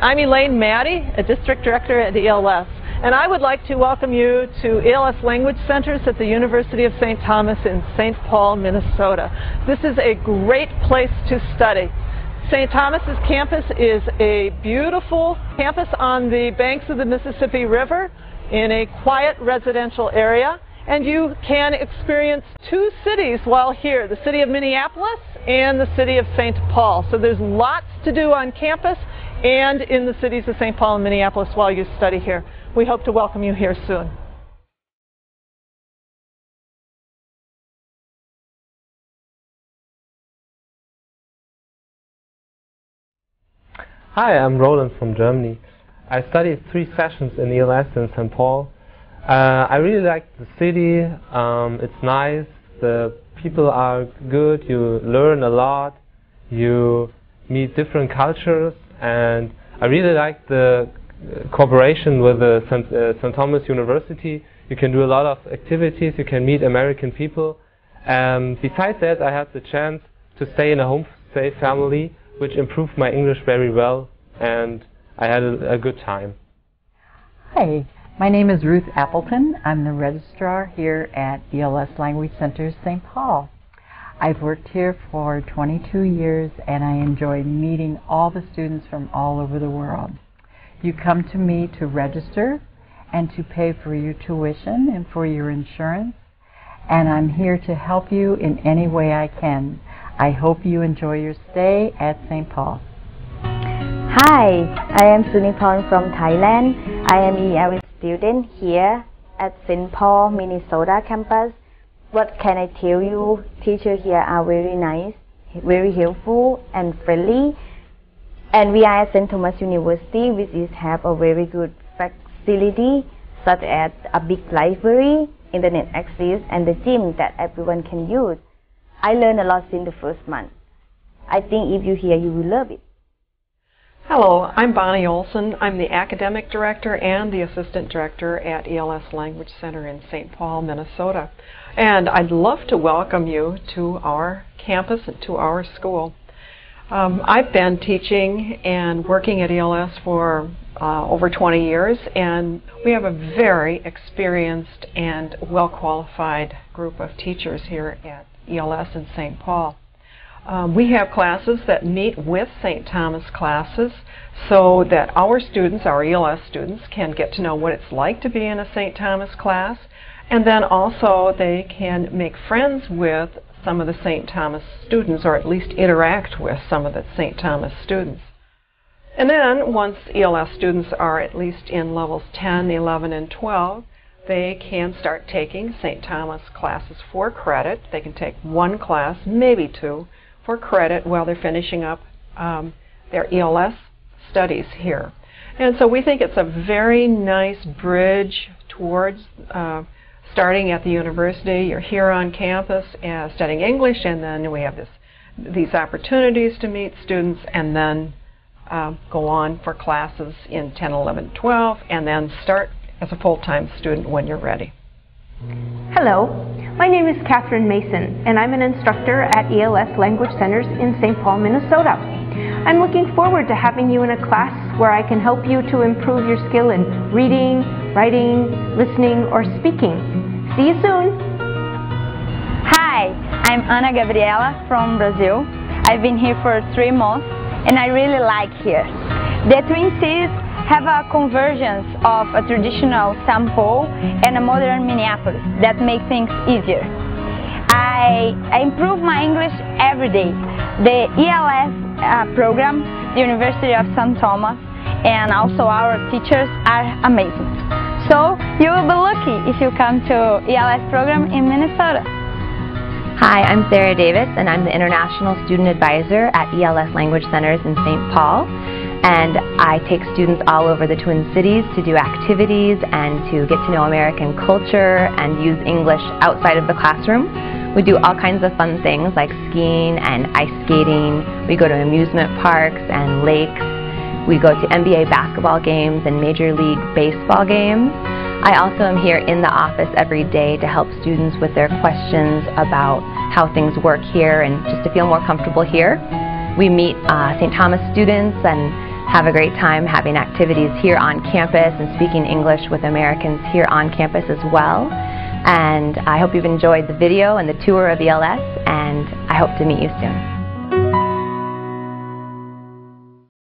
I'm Elaine Maddie, a district director at ELS, and I would like to welcome you to ELS Language Centers at the University of St. Thomas in St. Paul, Minnesota. This is a great place to study. St. Thomas's campus is a beautiful campus on the banks of the Mississippi River in a quiet residential area, and you can experience two cities while here, the city of Minneapolis and the city of St. Paul. So there's lots to do on campus and in the cities of St. Paul and Minneapolis while you study here. We hope to welcome you here soon. Hi, I'm Roland from Germany. I studied 3 sessions in ELS in St. Paul. I really like the city. It's nice. The people are good. You learn a lot. You meet different cultures. And I really like the cooperation with the St. Thomas University. You can do a lot of activities, you can meet American people. Besides that, I had the chance to stay in a homestay family, which improved my English very well, and I had a good time. Hi, my name is Ruth Appleton. I'm the registrar here at ELS Language Center St. Paul. I've worked here for 22 years, and I enjoy meeting all the students from all over the world. You come to me to register and to pay for your tuition and for your insurance, and I'm here to help you in any way I can. I hope you enjoy your stay at St. Paul. Hi, I am Sunipong from Thailand. I am an ELS student here at St. Paul, Minnesota campus. What can I tell you? Teachers here are very nice, very helpful and friendly. And we are at St. Thomas University, which is have a very good facility, such as a big library, internet access, and the gym that everyone can use. I learned a lot in the first month. I think if you're here, you will love it. Hello, I'm Bonnie Olson. I'm the academic director and the assistant director at ELS Language Center in St. Paul, Minnesota. And I'd love to welcome you to our campus and to our school. I've been teaching and working at ELS for over 20 years, and we have a very experienced and well-qualified group of teachers here at ELS in St. Paul. We have classes that meet with St. Thomas classes so that our students, our ELS students, can get to know what it's like to be in a St. Thomas class, and then also they can make friends with some of the St. Thomas students, or at least interact with some of the St. Thomas students. And then once ELS students are at least in levels 10, 11, and 12, they can start taking St. Thomas classes for credit. They can take one class, maybe two, for credit while they're finishing up their ELS studies here. And so we think it's a very nice bridge towards starting at the university. You're here on campus studying English, and then we have these opportunities to meet students, and then go on for classes in 10, 11, 12, and then start as a full-time student when you're ready. Hello, my name is Catherine Mason, and I'm an instructor at ELS Language Centers in St. Paul, Minnesota. I'm looking forward to having you in a class where I can help you to improve your skill in reading, writing, listening, or speaking. See you soon! Hi, I'm Ana Gabriela from Brazil. I've been here for 3 months, and I really like here. The Twin Cities have a convergence of a traditional St. Paul and a modern Minneapolis that make things easier. I improve my English every day. The ELS program, the University of St. Thomas, and also our teachers are amazing. So you will be lucky if you come to ELS program in Minnesota. Hi, I'm Sarah Davis, and I'm the International Student Advisor at ELS Language Centers in St. Paul. And I take students all over the Twin Cities to do activities and to get to know American culture and use English outside of the classroom. We do all kinds of fun things like skiing and ice skating. We go to amusement parks and lakes. We go to NBA basketball games and Major League Baseball games. I also am here in the office every day to help students with their questions about how things work here and just to feel more comfortable here. We meet St. Thomas students and have a great time having activities here on campus and speaking English with Americans here on campus as well. And I hope you've enjoyed the video and the tour of ELS, and I hope to meet you soon.